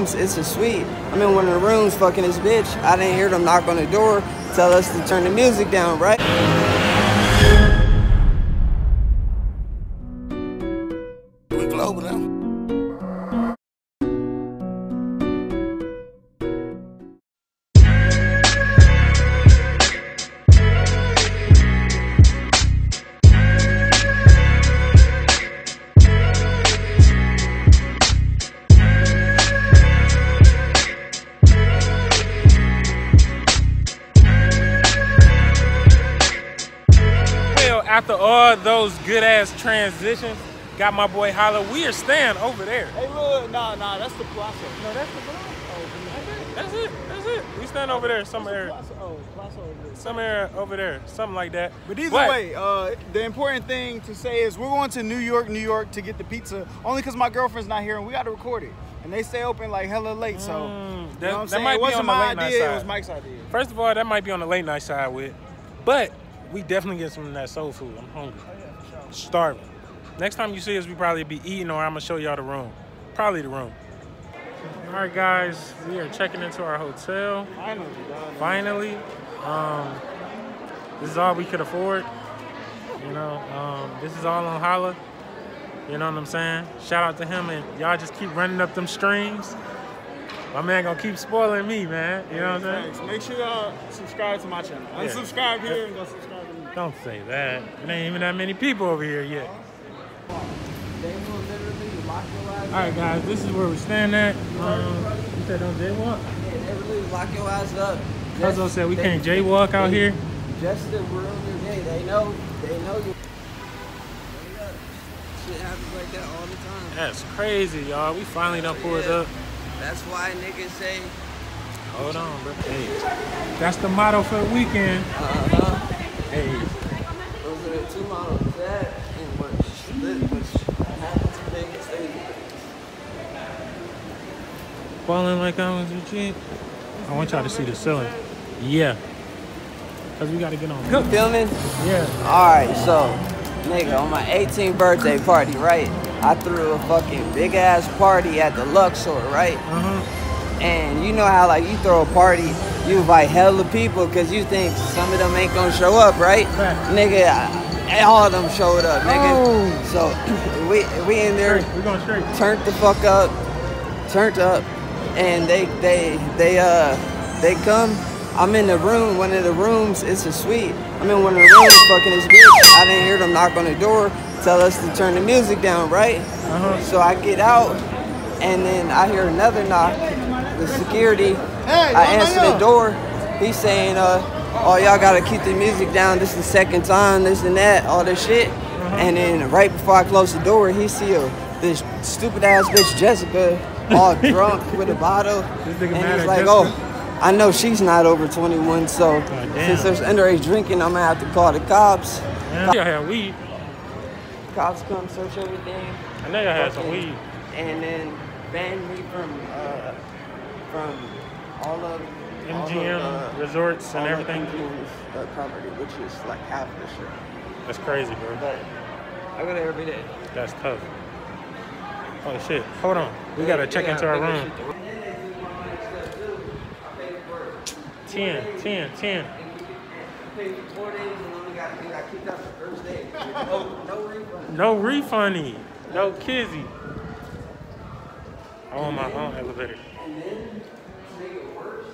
rooms. It's a suite. I'm in one of the rooms fucking this bitch. I didn't hear them knock on the door, tell us to turn the music down, right? We global now. After all those good-ass transitions, got my boy Holla. We are staying over there. Hey, look, nah, that's the plaza. No, that's the plaza. Oh, that's it. We stand over there somewhere. Plaza. Oh, plaza over there. Somewhere over there, something like that. But either way, the important thing to say is we're going to New York to get the pizza, only because my girlfriend's not here and we got to record it. And they stay open like hella late, so you know what I'm saying? Might be it wasn't on the my late idea, night side. It was Mike's idea. First of all, that might be on the late night side with, but. We definitely get some of that soul food. I'm hungry. Oh, yeah, sure. Starving. Next time you see us, we probably be eating, or I'm going to show y'all the room. Probably the room. All right, guys. We are checking into our hotel. Finally. This is all we could afford. You know, this is all on Holla. You know what I'm saying? Shout out to him. And y'all just keep running up them streams. My man gonna keep spoiling me, man. You know what I'm saying? Make sure y'all subscribe to my channel. Unsubscribe here and go subscribe to me. Don't say that. There ain't even that many people over here yet. Alright guys, this is where we're staying at. You said don't jaywalk? Yeah, they really lock your eyes up. Cuzzo said we can't jaywalk out here. Just that we're on your day. They know you. Shit happens like that all the time. That's crazy, y'all. We finally done pulled up. That's why niggas say. Hold on, bro. Hey, that's the motto for the weekend. Hey. Those are the two mottos. That and what happens to niggas, they falling like I was legit. I want y'all to see the ceiling. Yeah. Cause we gotta get on. Good filming? Yeah. Alright, so, nigga, on my 18th birthday party, right? I threw a fucking big ass party at the Luxor, right? And you know how like you throw a party, you invite hella people because you think some of them ain't gonna show up, right? Nigga, all of them showed up, nigga. Oh. So we in there, we going straight. Turned the fuck up, and they come. I'm in the room, one of the rooms. It's a suite. I'm in one of the rooms, fucking this bitch. I didn't hear them knock on the door. Tell us to turn the music down, right? So I get out, and then I hear another knock. The security, I answer the door. He's saying, oh, y'all gotta keep the music down. This is the second time, this and that, all this shit. And then right before I close the door, he see this stupid ass bitch, Jessica, all drunk with a bottle. And he's like, oh. I know she's not over 21, so since there's underage drinking, I'm gonna have to call the cops. Y'all had weed. Cops come search everything. I know y'all had some weed. And then banned me from all of MGM resorts and everything. The property, which is like half the shit. That's crazy, bro. But I go there every day. That's tough. Oh shit! Hold on, we gotta check into our room. 10. No refundy. No kizzy. I'm on my own elevator. And then, to make it worse,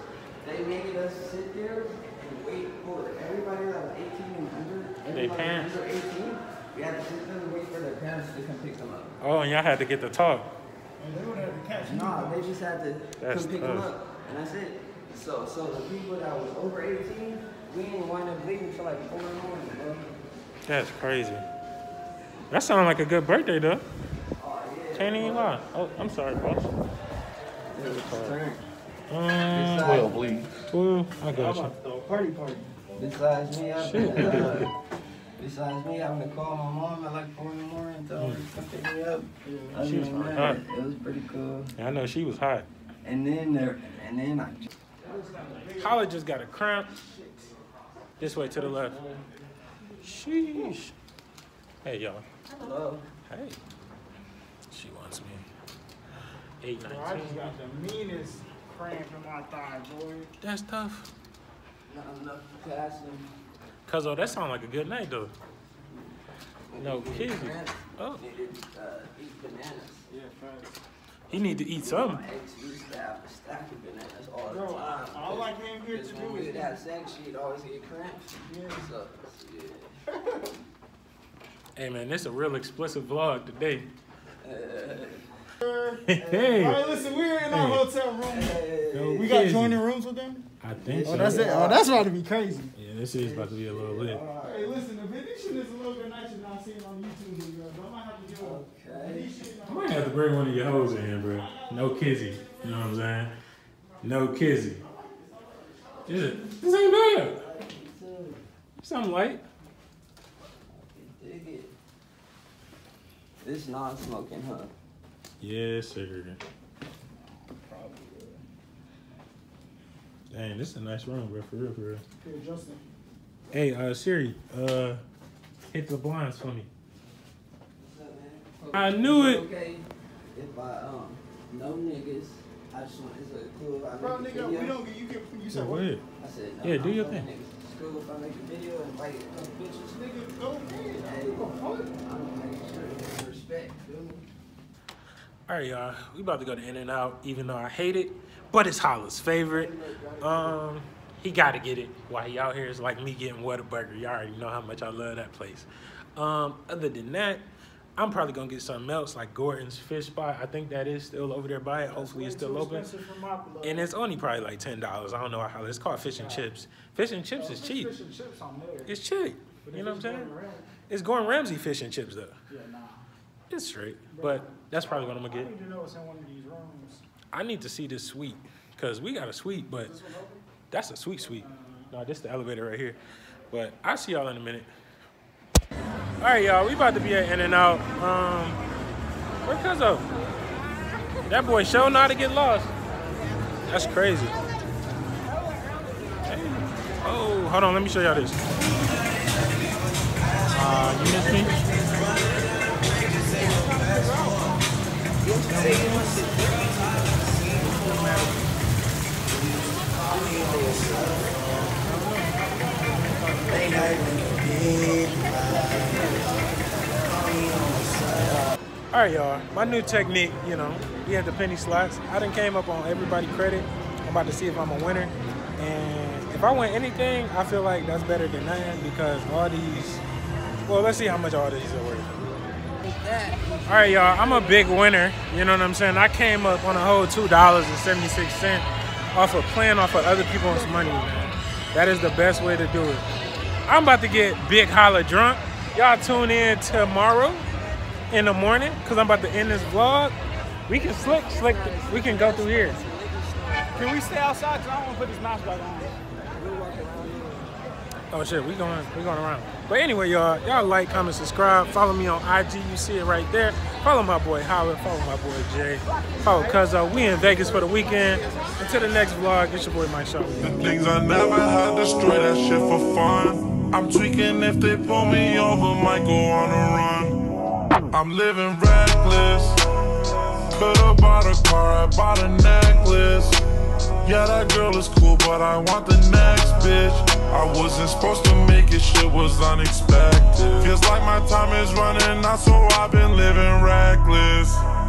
they made us sit there and wait for everybody that was 18 and under. They parents. Under 18, we had to sit there and wait for their parents to come pick them up. Oh, and y'all had to get the talk. And they would have to catch them. Nah, they just had to come pick them up. And that's it. So the people that was over 18, we didn't wind up leaving until like 4 in the morning, bro. That's crazy. That sounds like a good birthday, though. Oh, yeah. Can't even lie. Oh, I'm sorry, boss. It's 12, please. 12? I got you. Party. Besides me, I'm going to call my mom at like 4 in the morning and tell her to come pick me up. She was hot. It was pretty cool. Yeah, I know she was hot. And then I just... Holla just got a cramp. This way to the left. Sheesh. Hey, y'all. Hello. Hey. She wants me. 819. Bro, I just got the meanest cramp in my thigh, boy. That's tough. Not enough potassium. Cuz, oh, that sounds like a good night, though. No kidding. Oh. Eat bananas. Yeah, first. He need to eat something. Bro, all I came here to do is that sex. She'd always get cramps. Yeah. Hey, man, this is a real explicit vlog today. Hey. All right, listen, we're in our hotel room. Yo, we got joining rooms with them? I think so. Oh, that's it. Oh, that's about to be crazy. Yeah, this is about to be a little lit. Hey, listen, the Venetian is a little bit nicer than I've seen on YouTube, bro. So I might have to give up. I might have to bring one of your hoes in here, bro. No kizzy. You know what I'm saying? No kizzy. This ain't bad. Something light. Dig it. This non-smoking, huh? Yes, sir. Probably. Dang, this is a nice room, bro. For real, for real. Hey, Justin. Hey, Siri, hit the blinds for me. What's up, man? Okay. I knew it. Okay, if I no niggas, I just want it's a cool. I bro, nigga, we don't get you. You said what? I said no. Yeah, do your thing. Niggas. Cool if I make a video and like bitches, nigga, go ahead. I'm making sure respect, dude. All right, y'all. We about to go to In N Out, even though I hate it, but it's Holla's favorite. He got to get it while he out here. It's like me getting Whataburger. Y'all already know how much I love that place. Other than that, I'm probably going to get something else like Gordon's Fish Spot. I think that is still over there by it. Hopefully it's still open. And it's only probably like $10. I don't know how. It's called Fish and Chips. Fish and Chips is cheap. Fish and chips on there. It's cheap. You know what I'm saying? It's Gordon Ramsay Fish and Chips, though. Yeah, nah. It's straight. But that's probably what I'm going to get. I need to know what's in one of these rooms. I need to see this suite because we got a suite, but... That's a sweet. No, this is the elevator right here. But I'll see y'all in a minute. All right, y'all. We about to be at In N Out. Where Cuzzo? That boy showing how to get lost. That's crazy. Hey. Oh, hold on. Let me show y'all this. You missed me? Alright, y'all, my new technique, you know, we had the penny slots. I done came up on everybody's credit. I'm about to see if I'm a winner. And if I win anything, I feel like that's better than nothing because all these, well, let's see how much all these are worth. Alright, y'all, I'm a big winner. You know what I'm saying? I came up on a whole $2.76. Off of playing off of other people's money, man. That is the best way to do it. I'm about to get Big Holla drunk. Y'all tune in tomorrow in the morning because I'm about to end this vlog. We can slick. We can go through here. Can we stay outside? Cause I don't want to put this mouse back on. Oh shit, we going around. But anyway, y'all like, comment, subscribe, follow me on IG. You see it right there. Follow my boy Howard. Follow my boy Jay. Follow Cuzzo. We in Vegas for the weekend. Until the next vlog, it's your boy Mike Shaw. The things I never had, destroy that shit for fun. I'm tweaking if they pull me over, might go on a run. I'm living reckless. Could have bought a car, I bought a necklace. Yeah, that girl is cool, but I want the next bitch. I wasn't supposed to make it, shit was unexpected. Feels like my time is running out, so I've been living reckless.